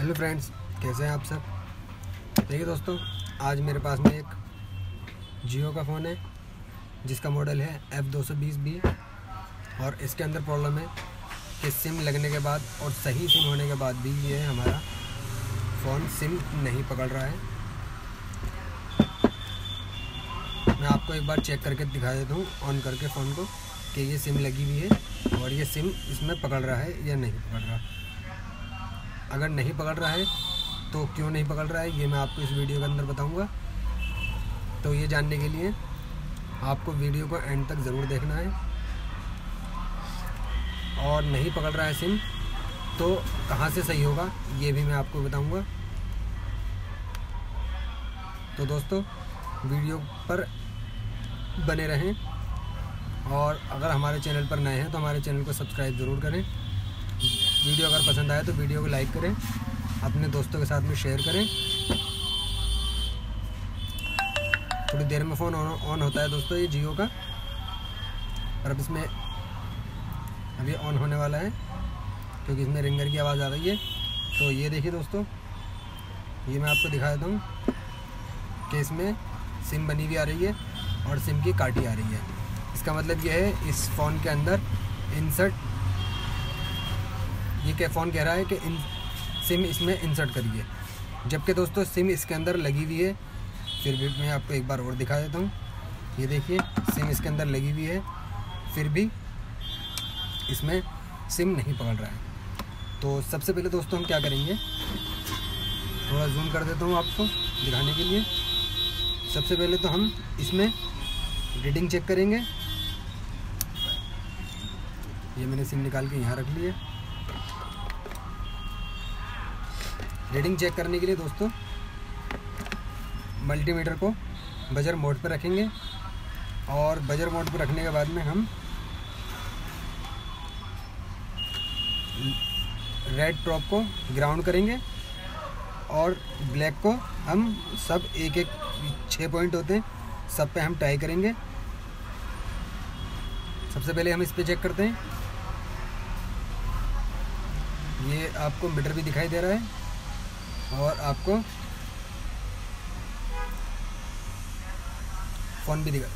Hello friends, कैसे हैं आप सब। देखिए दोस्तों, आज मेरे पास में एक जियो का फ़ोन है जिसका मॉडल है F220b और इसके अंदर प्रॉब्लम है कि सिम लगने के बाद और सही सिम होने के बाद भी ये हमारा फ़ोन सिम नहीं पकड़ रहा है। मैं आपको एक बार चेक करके दिखा देता हूँ ऑन करके फ़ोन को कि ये सिम लगी हुई है और ये सिम इसमें पकड़ रहा है या नहीं पकड़ रहा। अगर नहीं पकड़ रहा है तो क्यों नहीं पकड़ रहा है ये मैं आपको इस वीडियो के अंदर बताऊंगा। तो ये जानने के लिए आपको वीडियो को एंड तक ज़रूर देखना है। और नहीं पकड़ रहा है सिम तो कहाँ से सही होगा ये भी मैं आपको बताऊंगा। तो दोस्तों, वीडियो पर बने रहें और अगर हमारे चैनल पर नए हैं तो हमारे चैनल को सब्सक्राइब ज़रूर करें। वीडियो अगर पसंद आए तो वीडियो को लाइक करें, अपने दोस्तों के साथ में शेयर करें। थोड़ी देर में फ़ोन ऑन होता है दोस्तों, ये जियो का, और अब इसमें अभी ऑन होने वाला है क्योंकि इसमें रिंगर की आवाज़ आ रही है। तो ये देखिए दोस्तों, ये मैं आपको दिखा देता हूँ कि इसमें सिम बनी हुई आ रही है और सिम की काटी आ रही है। इसका मतलब ये है इस फ़ोन के अंदर इंसर्ट, ये क्या फ़ोन कह रहा है कि सिम इसमें इंसर्ट करिए, जबकि दोस्तों सिम इसके अंदर लगी हुई है। फिर भी मैं आपको एक बार और दिखा देता हूँ, ये देखिए सिम इसके अंदर लगी हुई है फिर भी इसमें सिम नहीं पकड़ रहा है। तो सबसे पहले दोस्तों हम क्या करेंगे, थोड़ा जूम कर देता हूँ आपको दिखाने के लिए। सबसे पहले तो हम इसमें रीडिंग चेक करेंगे। ये मैंने सिम निकाल के यहाँ रख ली है। रीडिंग चेक करने के लिए दोस्तों मल्टीमीटर को बजर मोड पर रखेंगे और बजर मोड पर रखने के बाद में हम रेड टॉप को ग्राउंड करेंगे और ब्लैक को हम सब एक एक 6 पॉइंट होते हैं सब पे हम टाई करेंगे। सबसे पहले हम इस पे चेक करते हैं। ये आपको मीटर भी दिखाई दे रहा है और आपको फ़ोन भी दिखा।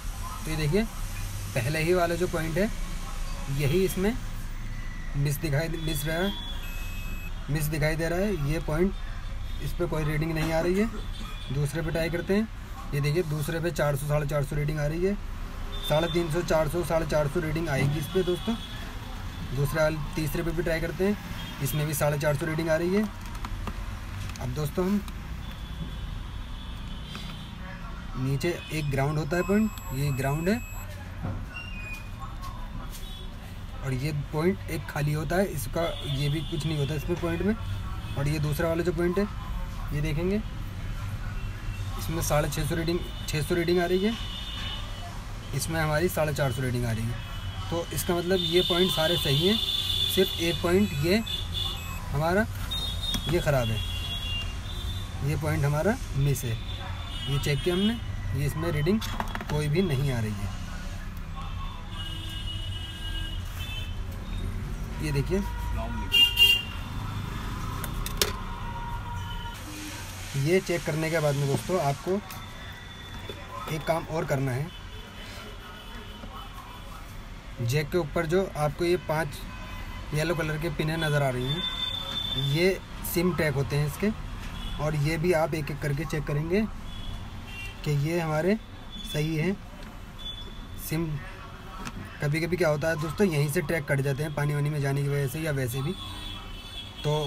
तो ये देखिए पहले ही वाला जो पॉइंट है यही इसमें मिस दिखाई दे रहा है। ये पॉइंट, इस पर कोई रीडिंग नहीं आ रही है। दूसरे पे टाई करते हैं। ये देखिए दूसरे पे 400 450 रीडिंग आ रही है। 350 400 450 रीडिंग आएगी इस पर दोस्तों। दूसरा तीसरे पे भी ट्राई करते हैं, इसमें भी 450 रीडिंग आ रही है। अब दोस्तों हम नीचे एक ग्राउंड होता है पॉइंट, ये ग्राउंड है और ये पॉइंट एक खाली होता है, इसका ये भी कुछ नहीं होता इसमें पॉइंट में। और ये दूसरा वाला जो पॉइंट है ये देखेंगे, इसमें 650 रीडिंग आ रही है, इसमें हमारी 450 रीडिंग आ रही है। तो इसका मतलब ये पॉइंट सारे सही हैं, सिर्फ एक पॉइंट ये हमारा ये ख़राब है, ये पॉइंट हमारा मिस है। ये चेक किया हमने, ये इसमें रीडिंग कोई भी नहीं आ रही है। ये देखिए ये चेक करने के बाद में दोस्तों आपको एक काम और करना है। जैक के ऊपर जो आपको ये 5 येलो कलर के पिनें नज़र आ रही हैं ये सिम टैग होते हैं इसके, और ये भी आप एक एक करके चेक करेंगे कि ये हमारे सही है सिम। कभी कभी क्या होता है दोस्तों, यहीं से ट्रैक कट जाते हैं पानी वानी में जाने की वजह से या वैसे भी, तो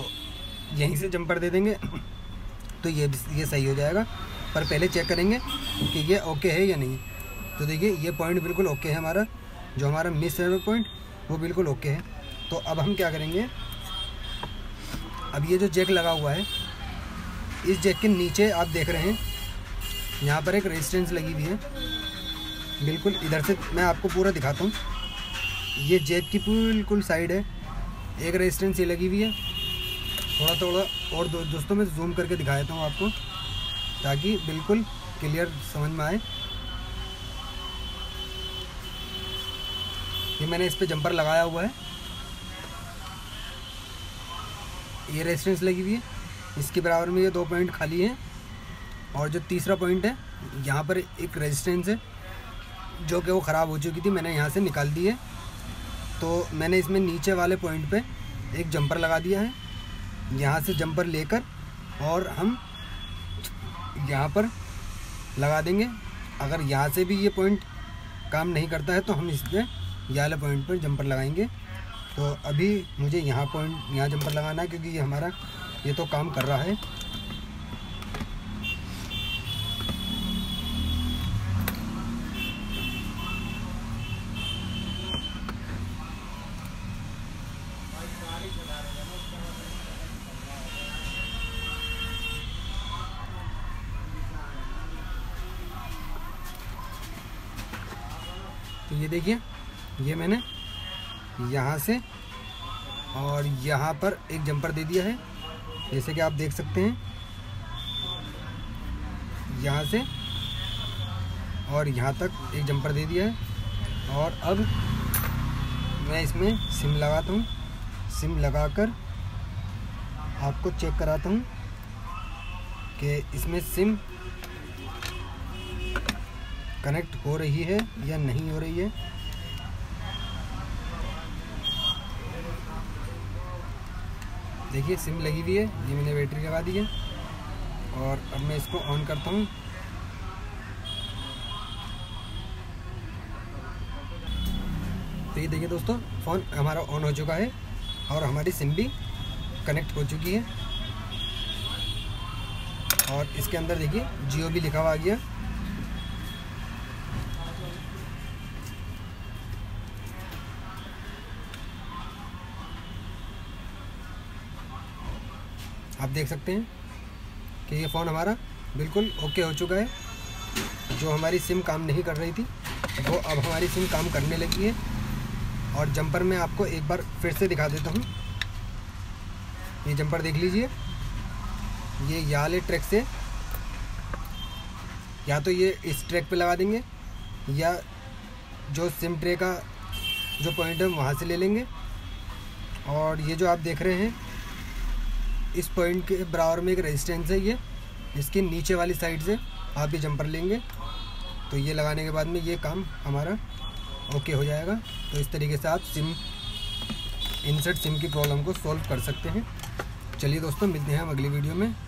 यहीं से जंपर दे देंगे तो ये सही हो जाएगा। पर पहले चेक करेंगे कि ये ओके है या नहीं। तो देखिए ये पॉइंट बिल्कुल ओके है हमारा, जो हमारा मिस है पॉइंट वो बिल्कुल ओके है। तो अब हम क्या करेंगे, अब ये जो जैक लगा हुआ है इस जैक के नीचे आप देख रहे हैं यहाँ पर एक रेजिस्टेंस लगी हुई है बिल्कुल इधर से। मैं आपको पूरा दिखाता हूँ, ये जैक की बिल्कुल साइड है एक रेजिस्टेंस ये लगी हुई है। थोड़ा और दोस्तों मैं जूम करके दिखा देता हूँ आपको ताकि बिल्कुल क्लियर समझ में आए। ये मैंने इस पर जंपर लगाया हुआ है, ये रेजिस्टेंस लगी हुई है इसके बराबर में ये दो पॉइंट खाली हैं और जो तीसरा पॉइंट है यहाँ पर एक रेजिस्टेंस है जो कि वो ख़राब हो चुकी थी, मैंने यहाँ से निकाल दी है। तो मैंने इसमें नीचे वाले पॉइंट पे एक जंपर लगा दिया है, यहाँ से जंपर लेकर और हम यहाँ पर लगा देंगे। अगर यहाँ से भी ये पॉइंट काम नहीं करता है तो हम इस पर ये वाले पॉइंट पर जंपर लगाएंगे। तो अभी मुझे यहाँ पॉइंट यहाँ जंपर लगाना है क्योंकि ये हमारा ये तो काम कर रहा है। तो ये देखिए, ये मैंने यहाँ से और यहाँ पर एक जंपर दे दिया है, जैसे कि आप देख सकते हैं। यहाँ से और यहाँ तक एक जंपर दे दिया है। और अब मैं इसमें सिम लगाता हूँ, सिम लगाकर आपको चेक कराता हूँ कि इसमें सिम कनेक्ट हो रही है या नहीं हो रही है। देखिए सिम लगी हुई है, ये मैंने बैटरी लगा दी है और अब मैं इसको ऑन करता हूँ। तो ये देखिए दोस्तों, फ़ोन हमारा ऑन हो चुका है और हमारी सिम भी कनेक्ट हो चुकी है और इसके अंदर देखिए जियो भी लिखा हुआ आ गया। आप देख सकते हैं कि ये फ़ोन हमारा बिल्कुल ओके हो चुका है। जो हमारी सिम काम नहीं कर रही थी वो अब हमारी सिम काम करने लगी है। और जंपर मैं आपको एक बार फिर से दिखा देता हूँ। ये जंपर देख लीजिए, ये याले ट्रैक से या तो ये इस ट्रैक पे लगा देंगे या जो सिम ट्रे का जो पॉइंट है वहाँ से ले लेंगे। और ये जो आप देख रहे हैं इस पॉइंट के बराबर में एक रेजिस्टेंस है, ये इसके नीचे वाली साइड से आप ये जंपर लेंगे। तो ये लगाने के बाद में ये काम हमारा ओके हो जाएगा। तो इस तरीके से आप सिम इंसर्ट सिम की प्रॉब्लम को सॉल्व कर सकते हैं। चलिए दोस्तों, मिलते हैं हम अगली वीडियो में।